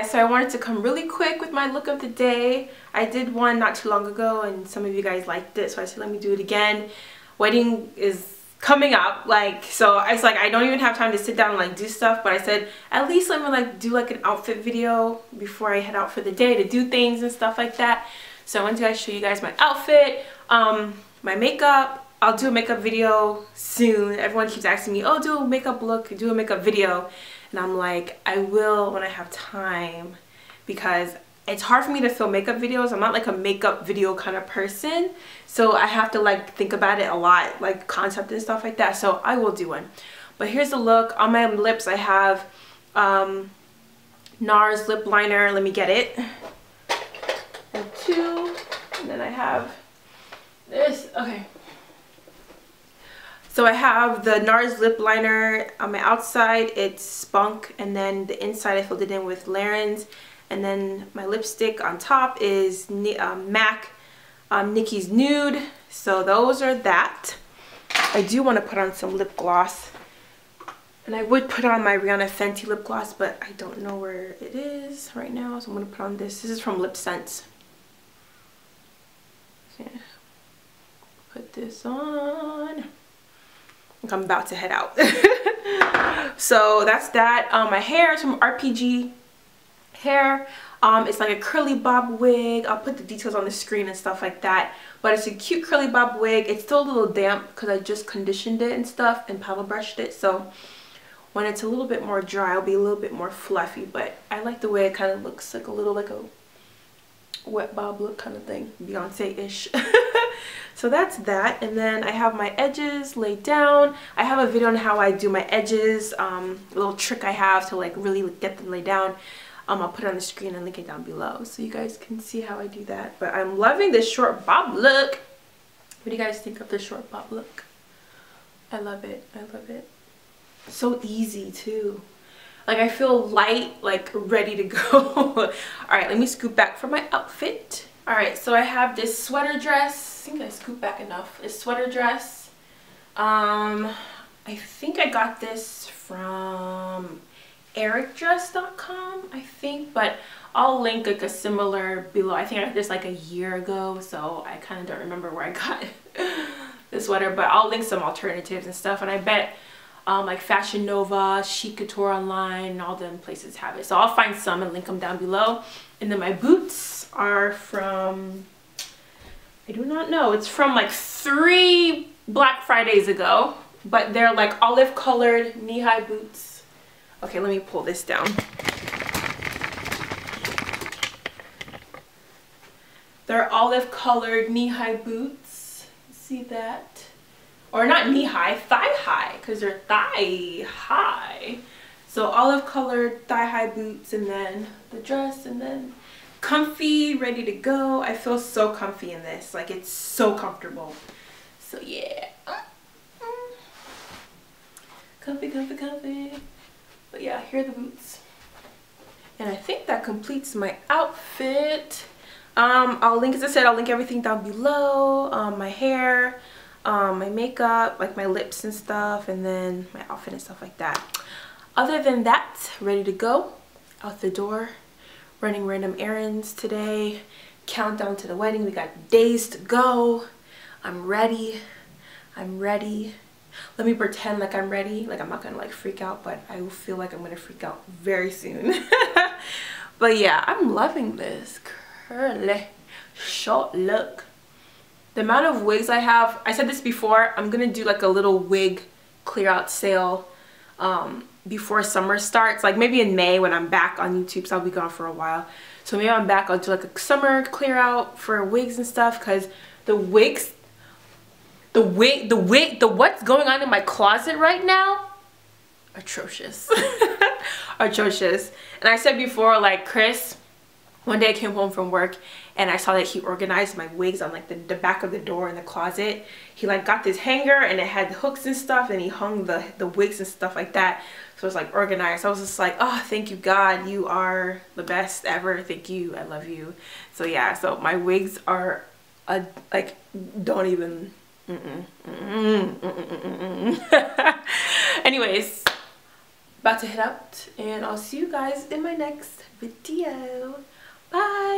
guys, so I wanted to come really quick with my look of the day. I did one not too long ago and some of you guys liked it, so I said let me do it again. Wedding is coming up, like, so I was like, I don't even have time to sit down and like do stuff, but I said at least let me like do like an outfit video before I head out for the day to do things and stuff like that. So I wanted to show you guys my outfit, my makeup. I'll do a makeup video soon. Everyone keeps asking me, oh, do a makeup look, do a makeup video. And I'm like, I will when I have time, because it's hard for me to film makeup videos. I'm not like a makeup video kind of person. So I have to like think about it a lot, like concept and stuff like that. So I will do one. But here's the look. On my lips, I have NARS lip liner. Let me get it. And two. And then I have this. Okay. So I have the NARS lip liner on my outside, it's Spunk, and then the inside I filled it in with Lerins, and then my lipstick on top is MAC, Nikki's Nude. So those are that. I do want to put on some lip gloss, and I would put on my Rihanna Fenty lip gloss, but I don't know where it is right now, so I'm going to put on this. This is from LipSense. Yeah. Put this on. I'm about to head out. So that's that. My hair is from rpg hair. It's like a curly bob wig. I'll put the details on the screen and stuff like that, but it's a cute curly bob wig. It's still a little damp because I just conditioned it and stuff and powder brushed it, so when it's a little bit more dry it'll be a little bit more fluffy, but I like the way it kind of looks like a little like a wet bob look kind of thing, Beyonce-ish. So that's that, and then I have my edges laid down. I have a video on how I do my edges, a little trick I have to like really get them laid down. I'll put it on the screen and link it down below so you guys can see how I do that. But I'm loving this short bob look. What do you guys think of this short bob look? I love it, I love it. So easy too. Like I feel light, like ready to go. All right, let me scoop back for my outfit. Alright, so I have this sweater dress. I think I scooped back enough. It's sweater dress. I think I got this from Ericdress.com, I think, but I'll link like a similar below. I think I got this like a year ago, so I kind of don't remember where I got the sweater, but I'll link some alternatives and stuff, and I bet like Fashion Nova, Chic Couture online, all them places have it. So I'll find some and link them down below. And then my boots are from, I do not know, it's from like 3 Black Fridays ago, but they're like olive colored knee-high boots. Okay, let me pull this down. They're olive colored knee-high boots. See that? Or not knee-high, thigh-high, because they're thigh-high. So olive-colored thigh-high boots, and then the dress, and then comfy, ready to go. I feel so comfy in this. Like, it's so comfortable. So, yeah. Comfy, comfy, comfy. But, yeah, here are the boots. And I think that completes my outfit. I'll link, as I said, I'll link everything down below. My hair. My makeup, like my lips and stuff, and then my outfit and stuff like that. Other than that, ready to go, out the door, running random errands today, countdown to the wedding, we got days to go. I'm ready, I'm ready. Let me pretend like I'm ready, like I'm not gonna like freak out, but I feel like I'm gonna freak out very soon. But yeah, I'm loving this curly, short look. The amount of wigs I have, I said this before, I'm gonna do like a little wig clear out sale before summer starts, like maybe in May when I'm back on YouTube, so I'll be gone for a while. So maybe I'm back, I'll do like a summer clear out for wigs and stuff, because the wigs, the what's going on in my closet right now, atrocious, atrocious. And I said before, like Chris, one day I came home from work and I saw that he organized my wigs on like the back of the door in the closet. He like got this hanger and it had hooks and stuff and he hung the wigs and stuff like that. So it was like organized. I was just like, oh, thank you, God. You are the best ever. Thank you. I love you. So yeah, so my wigs are like, don't even, Anyways. about to head out, and I'll see you guys in my next video. Bye.